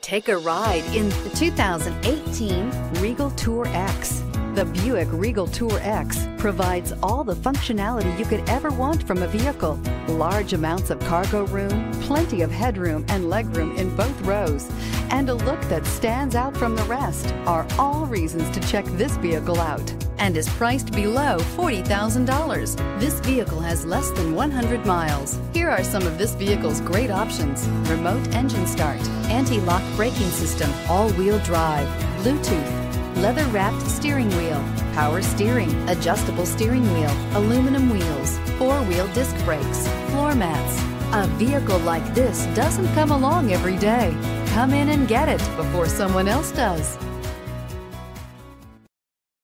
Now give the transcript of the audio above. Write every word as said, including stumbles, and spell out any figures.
Take a ride in the two thousand eighteen Regal Tour X. The Buick Regal Tour X provides all the functionality you could ever want from a vehicle. Large amounts of cargo room, plenty of headroom and legroom in both rows, and a look that stands out from the rest are all reasons to check this vehicle out, and is priced below forty thousand dollars. This vehicle has less than one hundred miles. Here are some of this vehicle's great options: remote engine start, anti-lock braking system, all-wheel drive, Bluetooth, leather-wrapped steering wheel, power steering, adjustable steering wheel, aluminum wheels, four-wheel disc brakes, floor mats. A vehicle like this doesn't come along every day. Come in and get it before someone else does.